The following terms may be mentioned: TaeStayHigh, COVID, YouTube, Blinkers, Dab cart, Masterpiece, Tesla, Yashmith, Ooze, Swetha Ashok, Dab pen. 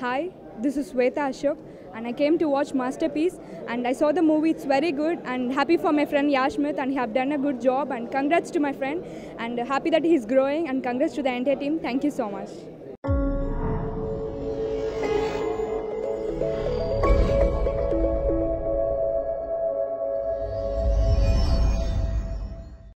Hi, this is Swetha Ashok and I came to watch Masterpiece and I saw the movie, it's very good and happy for my friend Yashmith and he have done a good job and congrats to my friend and happy that he's growing and congrats to the entire team. Thank you so much.